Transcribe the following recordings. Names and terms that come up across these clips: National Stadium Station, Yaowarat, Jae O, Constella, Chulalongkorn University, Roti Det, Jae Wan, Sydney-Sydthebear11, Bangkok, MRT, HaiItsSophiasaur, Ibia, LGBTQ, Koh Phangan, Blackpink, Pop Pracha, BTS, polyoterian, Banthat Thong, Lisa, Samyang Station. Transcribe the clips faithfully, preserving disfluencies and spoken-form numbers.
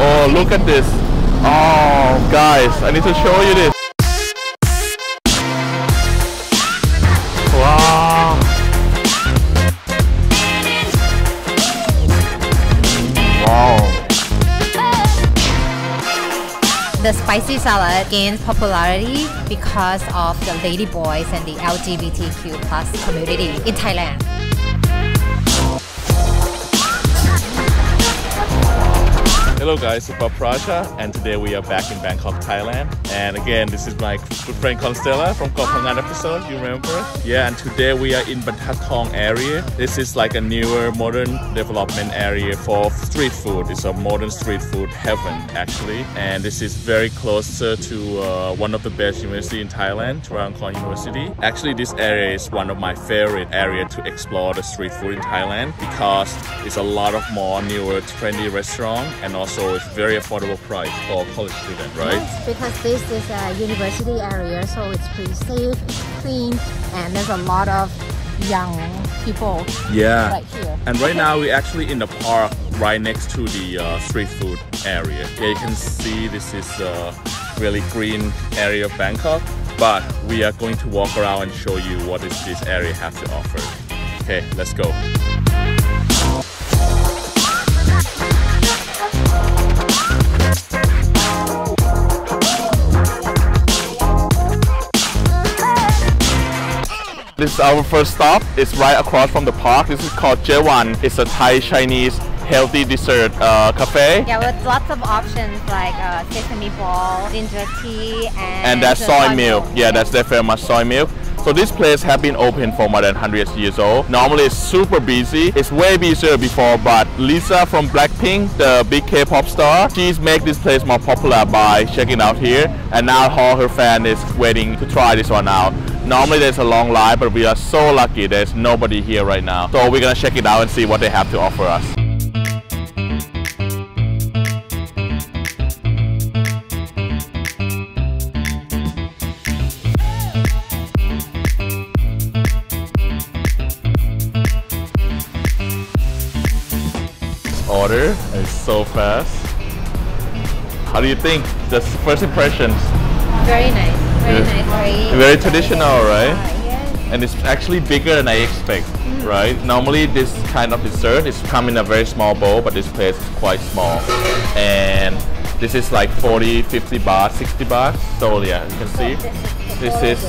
Oh, look at this. Oh, guys, I need to show you this. Wow. Wow. The spicy salad gained popularity because of the lady boys and the L G B T Q plus community in Thailand. Hello guys, it's Pop Pracha, and today we are back in Bangkok, Thailand. And again, this is my good friend Constella from Koh Phangan episode, you remember? Yeah, and today we are in Banthat Thong area. This is like a newer modern development area for street food. It's a modern street food heaven actually. And this is very close to uh, one of the best university in Thailand, Chulalongkorn University. Actually, this area is one of my favorite area to explore the street food in Thailand because it's a lot of more newer, trendy restaurant, and also So it's very affordable price for college students, right? Yes, because this is a university area, so it's pretty safe, it's clean, and there's a lot of young people yeah. right here. And right now we're actually in the park right next to the uh, street food area. Yeah, you can see this is a really green area of Bangkok, but we are going to walk around and show you what is this area has to offer. Okay, let's go. This is our first stop. It's right across from the park. This is called Jae Wan. It's a Thai-Chinese healthy dessert uh, cafe. Yeah, with lots of options like uh, sesame balls, ginger tea, and... And that's soy milk. milk. Yeah, that's very much soy milk. So this place has been open for more than one hundred years old. Normally it's super busy. It's way busier before, but Lisa from Blackpink, the big K-pop star, she's made this place more popular by checking out here. And now all her fans is waiting to try this one out. Normally there's a long line, but we are so lucky there's nobody here right now. So we're gonna check it out and see what they have to offer us. Order, it's so fast. How do you think? The first impressions? Very nice. Very, nice, very, very traditional, right? Uh, yes. And it's actually bigger than I expect, mm. right? Normally this kind of dessert is come in a very small bowl, but this place is quite small. And this is like forty, fifty baht, sixty baht. So yeah, you can see this is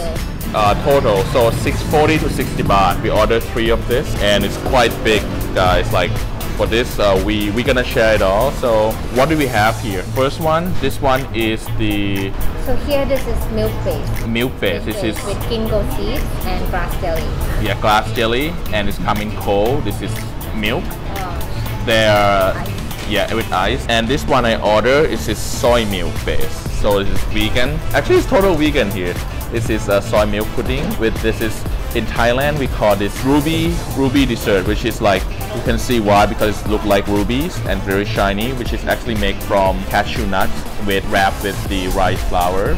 uh, total. So six forty to sixty baht. We ordered three of this and it's quite big, guys. Like for this, uh, we, we're gonna share it all. So what do we have here? First one, this one is the... So here this is milk base. Milk base. This is with ginkgo seeds and glass jelly. Yeah, glass jelly, and it's coming cold. This is milk. Oh. There are ice. Yeah, with ice. And this one I ordered is this soy milk base. So this is vegan. Actually, it's total vegan here. This is a soy milk pudding with this is in Thailand we call this ruby ruby dessert, which is like you can see why because it looks like rubies and very shiny, which is actually made from cashew nuts with wrapped with the rice flour.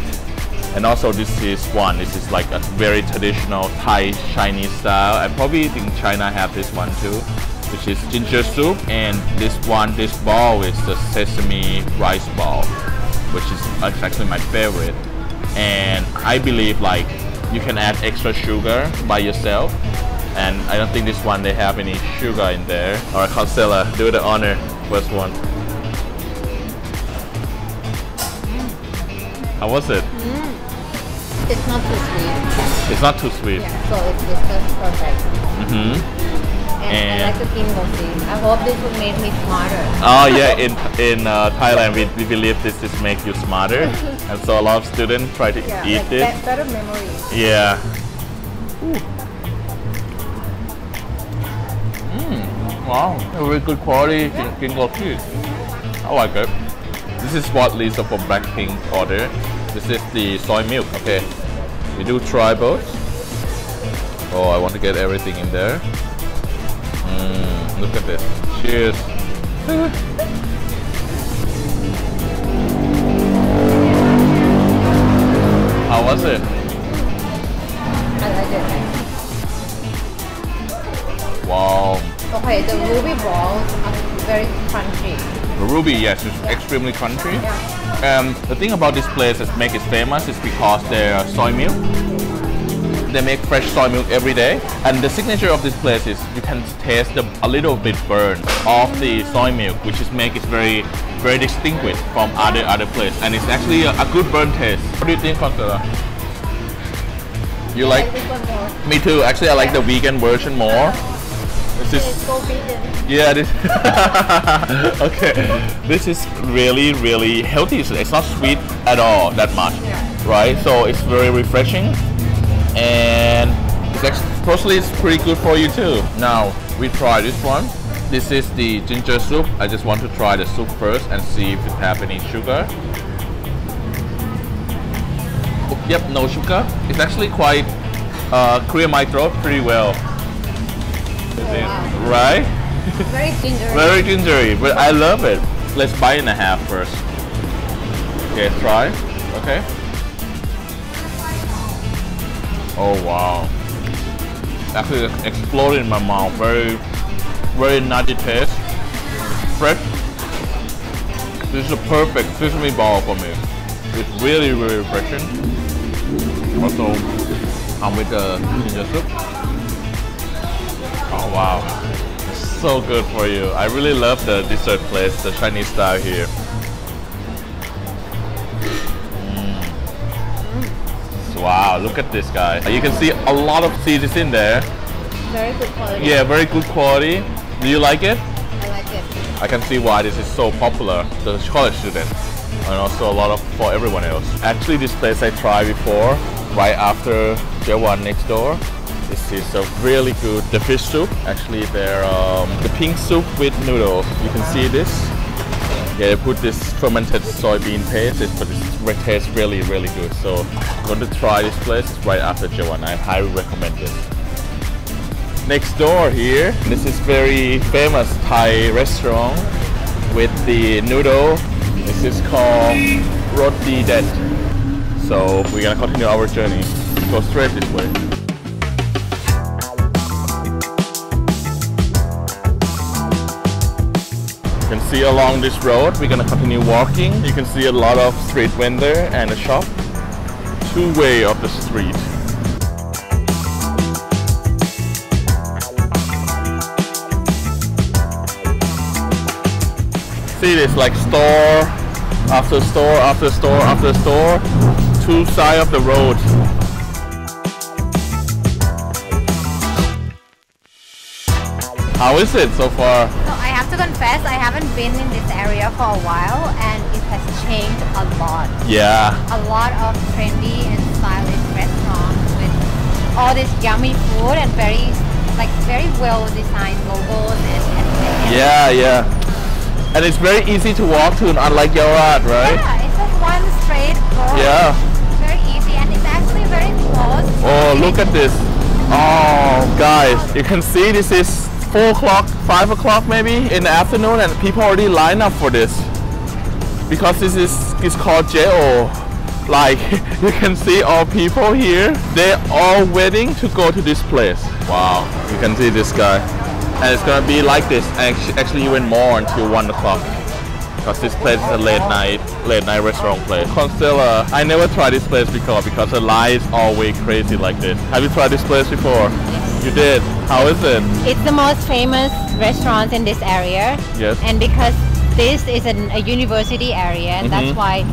And also this is one. This is like a very traditional Thai Chinese style. I probably think China have this one too, which is ginger soup. And this one, this ball is the sesame rice ball, which is actually my favorite. And I believe like you can add extra sugar by yourself. And I don't think this one they have any sugar in there. Alright, Constella, do the honor. First one. How was it? Mm. It's not too sweet. It's not too sweet. Yeah, so it's just perfect. Mm-hmm. And, and I like the ginkgo seeds. I hope this will make me smarter. Oh yeah, in in uh, Thailand we, we believe this just makes you smarter. And so a lot of students try to yeah, eat like this. Be better memory. Yeah. Ooh. Wow, very good quality ginkgo tea. I like it. This is what Lisa from Blackpink ordered. This is the soy milk. Okay, we do try both. Oh, I want to get everything in there. Mm, look at this. Cheers. How was it? I like it. Wow. Okay, the ruby balls are very crunchy. ruby, yes, it's extremely crunchy. Um, the thing about this place that makes it famous is because their soy milk. They make fresh soy milk every day, and the signature of this place is you can taste the, a little bit burn of the soy milk, which is make it very, very distinguished from other other places, and it's actually a, a good burn taste. What do you think, Constella? You like? Me too. Actually, I like the vegan version more. This is go vegan. Yeah. This. Okay. This is really, really healthy. It's not sweet at all that much, right? So it's very refreshing. And supposedly it's pretty good for you too. Now we try this one. This is the ginger soup. I just want to try the soup first and see if it have any sugar. Oh, yep, no sugar. It's actually quite uh, clear my throat pretty well. Wow. Right? Very gingery. Very gingery, but I love it. Let's bite in a half first. Okay, try. Okay. Oh wow! Actually, it exploded in my mouth. Very, very nutty taste. Fresh. This is a perfect sesame ball for me. It's really, really refreshing. Also, I'm with the ginger soup. Oh wow! It's so good for you. I really love the dessert place, the Chinese style here. Wow, look at this guy. You can see a lot of seeds in there. Very good quality. Yeah, very good quality. Do you like it? I like it. I can see why this is so popular. The college students and also a lot of for everyone else. Actually, this place I tried before, right after Jae Wan next door. This is a really good the fish soup. Actually, they're um, the pink soup with noodles. You can see this. Yeah, they put this fermented soybean paste, but it tastes really, really good. So I'm going to try this place right after Jae Wan. I highly recommend this. Next door here, this is very famous Thai restaurant with the noodle. This is called Roti Det. So we're going to continue our journey. Go straight this way. You can see along this road, we're gonna continue walking. You can see a lot of street vendor and a shop. Two way of the street. See this, like store after store after store after store. Two side of the road. How is it so far? To confess, I haven't been in this area for a while, and it has changed a lot. Yeah. A lot of trendy and stylish restaurants with all this yummy food and very, like, very well-designed logos and, and, and yeah, yeah. And it's very easy to walk to, unlike Yaowarat, right? Yeah, it's just one straight road. Yeah. Very easy, and it's actually very close. Oh, look at this! Oh, guys, you can see this is four o'clock, five o'clock maybe in the afternoon, and people already line up for this because this is it's called Jae O. Like, you can see all people here, they're all waiting to go to this place. Wow, you can see this guy, and it's gonna be like this actually even more until one o'clock, because this place is a late night late night restaurant place. Constella, I never tried this place before because the line is always crazy like this. Have you tried this place before? You did. How is it? It's the most famous restaurant in this area. Yes. And because this is an, a university area, and mm-hmm. that's why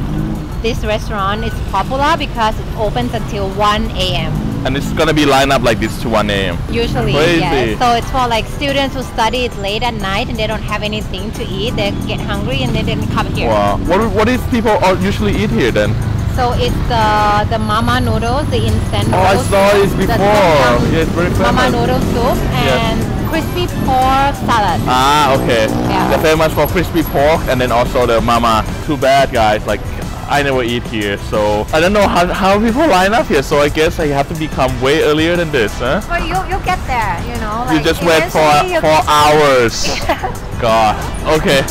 this restaurant is popular, because it opens until one A M And it's gonna be lined up like this to one A M Usually, crazy. Yeah. So it's for like students who study it late at night and they don't have anything to eat. They get hungry and they didn't come here. Wow. What what is people usually eat here then? So it's uh, the mama noodles, the instant noodles. Oh, I saw it before. Yeah, it's very famous. Mama noodle soup and yes. crispy pork salad. Ah, okay. Yeah. They're famous for crispy pork and then also the mama. Too bad, guys. Like, I never eat here, so I don't know how, how people line up here. So I guess I have to become way earlier than this, huh? But you you get there, you know. Like, you just wait for for hours. God. Okay.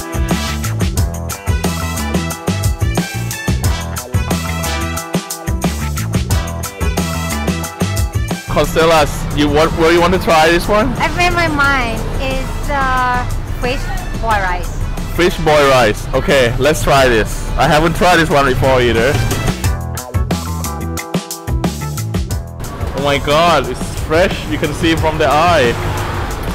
Constella, you what? Where you want to try this one? I've made my mind. It's uh, fish boil rice. Fish boy rice. Okay, let's try this. I haven't tried this one before either. Oh my god, it's fresh. You can see from the eye.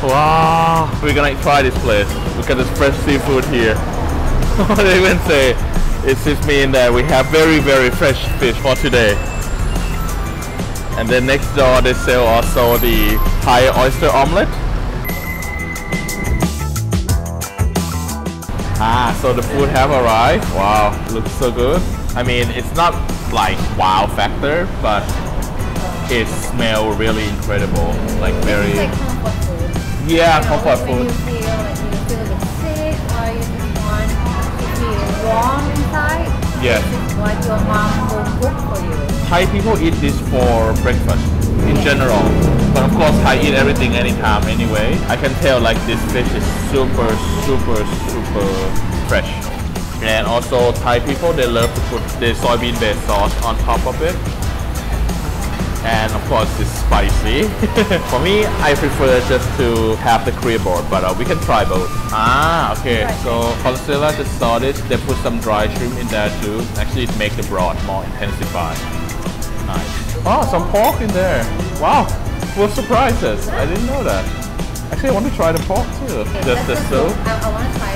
Wow. We're gonna try this place. Look at this fresh seafood here. What do they even say? It just means that we have very, very fresh fish for today. And then next door they sell also the Thai oyster omelette. Ah, so the food have arrived. Wow, looks so good. I mean, it's not like wow factor, but it smells really incredible. Like very... It's like comfort food. Yeah, you know, comfort food. When you feel like you feel a bit sick, or you just want to feel warm inside. Yes. This is what your mom will cook for you. Thai people eat this for breakfast in general. But of course, I eat everything anytime anyway. I can tell like this fish is super, super, super fresh. And also Thai people, they love to put their soybean based sauce on top of it. And of course, it's spicy. For me, I prefer just to have the Korean board, but uh, we can try both. Ah, okay. Right. So Constella just started. They put some dry shrimp in there too. Actually, it makes the broth more intensified. Nice. Oh, some pork in there. Wow. Full surprises. I didn't know that. Actually, I want to try the pork too. Okay, just the soup. I, I want to try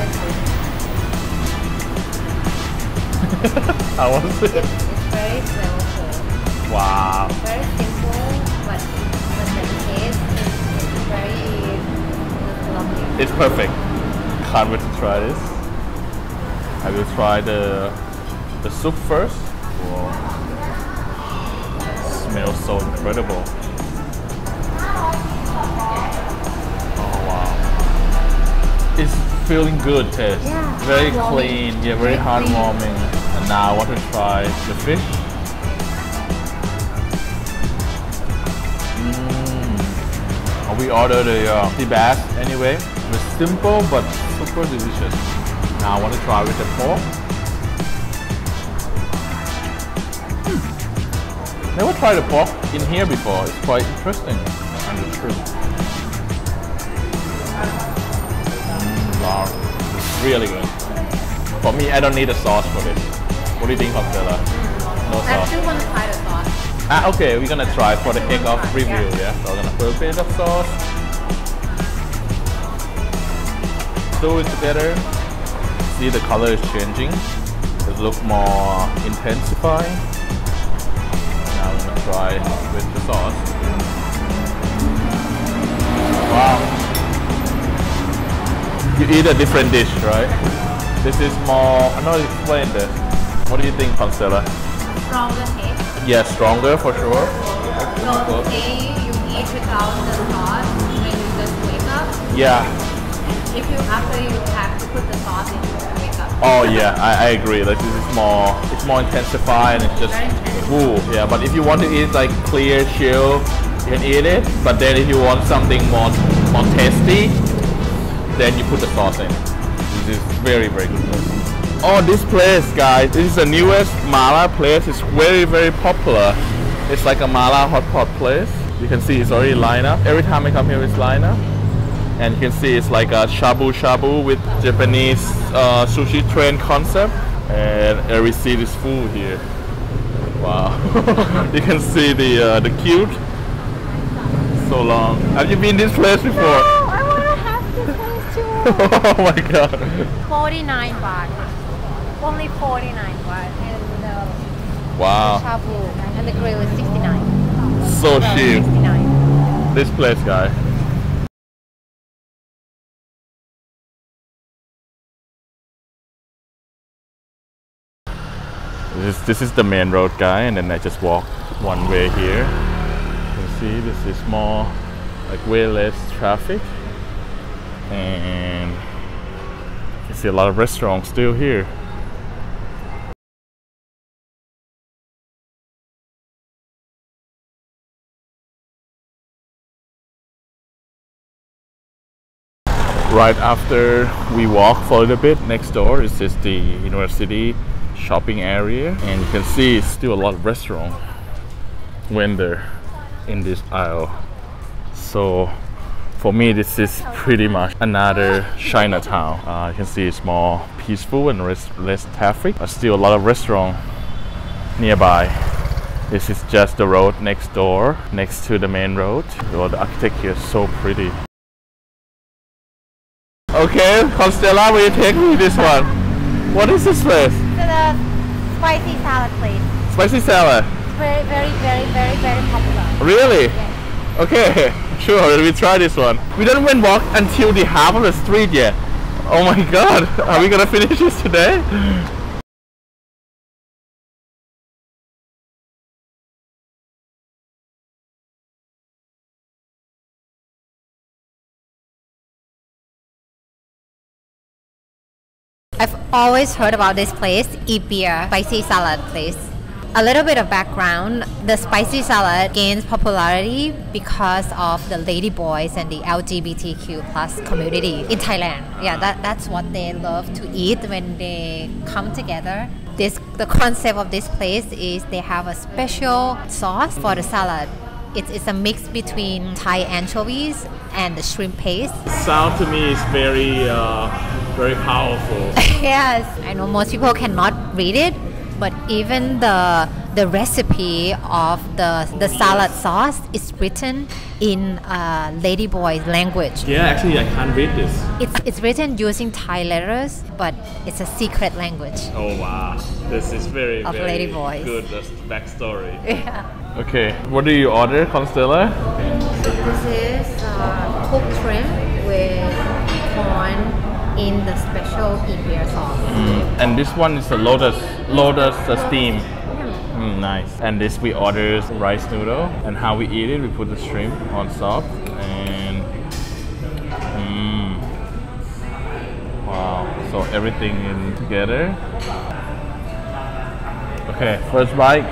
the soup. I want to see it. It's, it's very flavorful. Wow. It's very simple, but, but the taste is very lovely. It's perfect. Can't wait to try this. I will try the the soup first. Whoa. It smells so incredible. It's feeling good taste. Yeah, very clean, yeah, very heartwarming. And now I want to try the fish. Mm. We ordered the uh, sea bass anyway. It was simple but super delicious. Now I want to try with the pork. Hmm. Never tried the pork in here before. It's quite interesting. And the shrimp. Wow, it's really good. For me, I don't need a sauce for this. What do you think, Constella? No sauce. I still want to try the sauce. Ah, okay, we're gonna try for the heck of review, yeah. yeah. So we're gonna put a bit of sauce. Do it together. See the color is changing. It looks more intensified. Now we're gonna try with the sauce. Wow. You eat a different dish, right? This is more... I know you explained this. What do you think, Constella? Stronger taste. Yeah, stronger for sure. So today you eat without the sauce when you just wake up. Yeah. If you after you have to put the sauce in, you wake up. Oh yeah, I, I agree. Like this is more... It's more intensified and it's just... Ooh, yeah. But if you want to eat like clear, chill, you can eat it. But then if you want something more, more tasty, then you put the sauce in. This is very, very good place. Oh, this place, guys. This is the newest mala place. It's very, very popular. It's like a mala hot pot place. You can see it's already lined up. Every time I come here, it's lined up. And you can see it's like a shabu shabu with Japanese uh, sushi train concept. And I receive this food here. Wow. You can see the, uh, the cute. So long. Have you been this place before? No. Oh my god. forty-nine baht. Only forty-nine baht. And the wow. shabu and the grill is sixty-nine. So cheap. sixty-nine. This place, guy. This is, this is the main road, guy, and then I just walk one way here. You can see this is more like way less traffic. And you see a lot of restaurants still here. Right after we walk for a little bit, next door is just the university shopping area, and you can see it's still a lot of restaurant vendor in this aisle. So for me this is pretty much another Chinatown. Uh, you can see it's more peaceful and less, less traffic, but still a lot of restaurants nearby. This is just the road next door, next to the main road. Oh, the architecture is so pretty. Okay, Constella, will you take me this one? What is this place? So the spicy salad place. Spicy salad? It's very, very, very, very, very popular. Really? Yes. Okay, sure, we try this one. We don't even walk until the half of the street yet. Oh my god, are we gonna finish this today? I've always heard about this place, Ibia, spicy salad place. A little bit of background, the spicy salad gains popularity because of the lady boys and the L G B T Q plus community in Thailand. Yeah, that, that's what they love to eat when they come together. This, the concept of this place is they have a special sauce for the salad. It's, it's a mix between Thai anchovies and the shrimp paste. Sound to me is very... Uh... very powerful. Yes, I know most people cannot read it, but even the the recipe of the the salad sauce is written in uh, ladyboy's language. Yeah, actually I can't read this. It's it's written using Thai letters, but it's a secret language. Oh wow, this is very of very ladyboys. Good backstory. Yeah. Okay, what do you order, Constella? This is uh, cooked shrimp with corn. In the special Ibia sauce. Mm, and this one is a lotus, lotus steam. Mm, nice. And this we ordered rice noodle. And how we eat it, we put the shrimp on top. And mm, wow. So everything in together. Okay, first bite.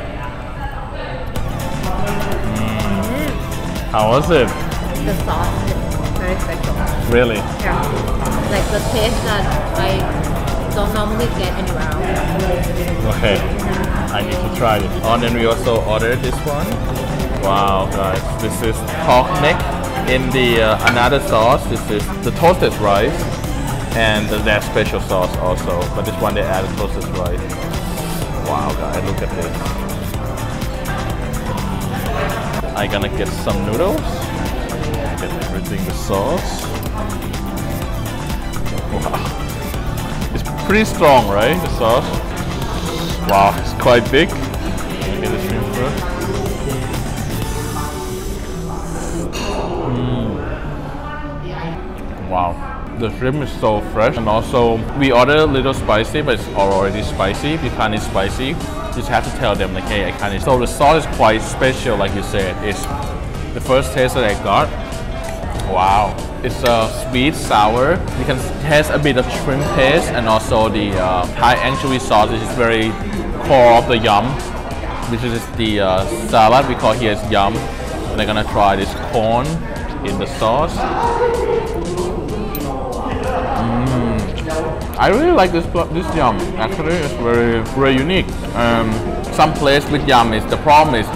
Mm. How was it? The sauce is very special. Really? Yeah. Like the taste that I don't normally get anywhere else. Okay, I need to try it. Oh, and then we also ordered this one. Wow, guys, this is pork neck in the uh, another sauce. This is the toasted rice and their special sauce also. But this one they added toasted rice. Wow, guys, look at this. I'm gonna get some noodles. Get everything with sauce. Wow, it's pretty strong, right? The sauce. Wow, it's quite big. Let me get the shrimp first. Mm. Wow, the shrimp is so fresh, and also we ordered a little spicy, but it's already spicy. If you can't eat spicy, you just have to tell them like, hey, I can't eat. So the sauce is quite special, like you said. It's the first taste that I got. Wow. It's a sweet, sour. You can taste a bit of shrimp paste and also the uh, Thai anchovy sauce, which is very core of the yum, which is the uh, salad we call here is yum. And I'm gonna try this corn in the sauce. Mm. I really like this this yum. Actually, it's very very unique. Um, some place with yum is the problem is.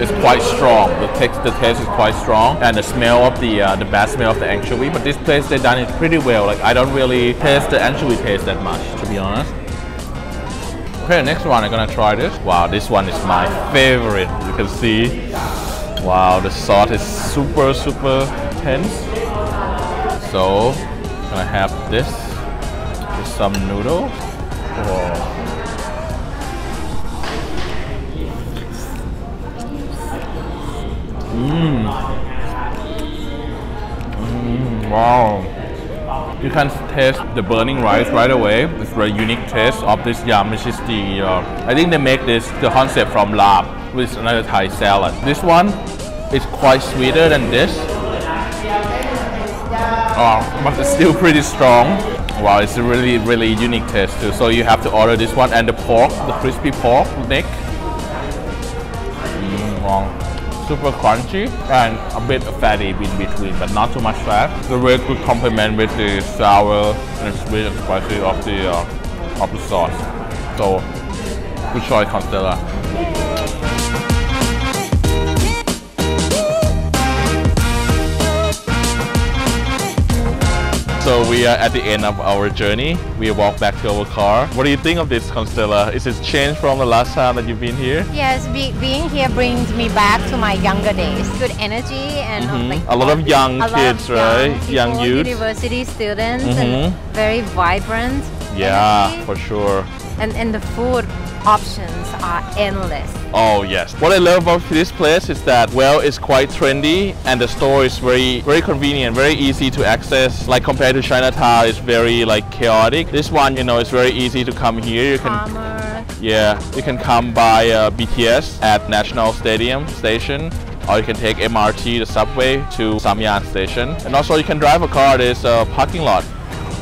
It's quite strong. The taste, the taste is quite strong, and the smell of the uh, the bad smell of the anchovy. But this place they done it pretty well. Like I don't really taste the anchovy taste that much, to be honest. Okay, next one I'm gonna try this. Wow, this one is my favorite. You can see. Wow, the sauce is super super tense. So I'm gonna have this with some noodles. Whoa. Mmm. Mm, wow. You can taste the burning rice right away. It's very unique taste of this yum, which is the... Uh, I think they make this, the concept from lab, which is another Thai salad. This one is quite sweeter than this. Oh, but it's still pretty strong. Wow, it's a really, really unique taste too. So you have to order this one and the pork, the crispy pork neck. Mm, wow. Super crunchy and a bit fatty in between, but not too much fat. It's a very good complement with the sour and sweet and spicy of the uh, of the sauce. So good choice, Constella. So we are at the end of our journey. We walk back to our car. What do you think of this, Constella? Is it changed from the last time that you've been here? Yes, be being here brings me back to my younger days. Good energy and mm-hmm. like a lot of young kids, right? Young, young youth, university students, mm-hmm. and very vibrant. Yeah, energy. For sure. And and the food options are endless. Oh yes. What I love about this place is that, well, it's quite trendy and the store is very very convenient, very easy to access. Like compared to Chinatown, it's very like chaotic. This one, you know, it's very easy to come here. You can Palmer. Yeah, you can come by uh, B T S at National Stadium Station, or you can take M R T, the subway, to Samyang Station. And also you can drive a car. There's a parking lot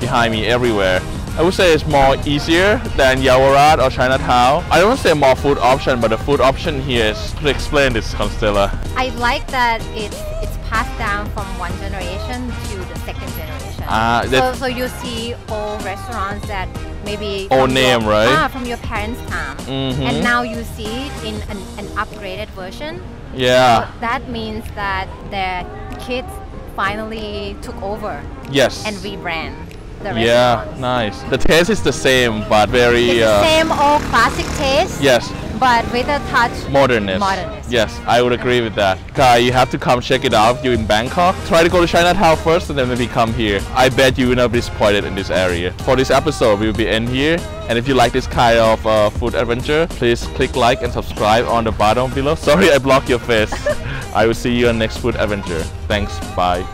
behind me everywhere. I would say it's more easier than Yaowarat or Chinatown. I don't say more food option, but the food option here is to explain this, Constella. I like that it's, it's passed down from one generation to the second generation. Uh, so, so you see old restaurants that maybe old name, your, right? Ah, from your parents' time. Mm-hmm. And now you see it in an, an upgraded version. Yeah. So that means that their kids finally took over. Yes. And rebrand. Yeah, nice. The taste is the same, but very uh, the same old classic taste. Yes, but with a touch modernness. Modernist. Yes, I would agree with that. Kai, you have to come check it out. You're in Bangkok. Try to go to Chinatown first, and then maybe come here. I bet you will not be disappointed in this area. For this episode, we will be end here. And if you like this kind of uh, food adventure, please click like and subscribe on the bottom below. Sorry, I blocked your face. I will see you on next food adventure. Thanks. Bye.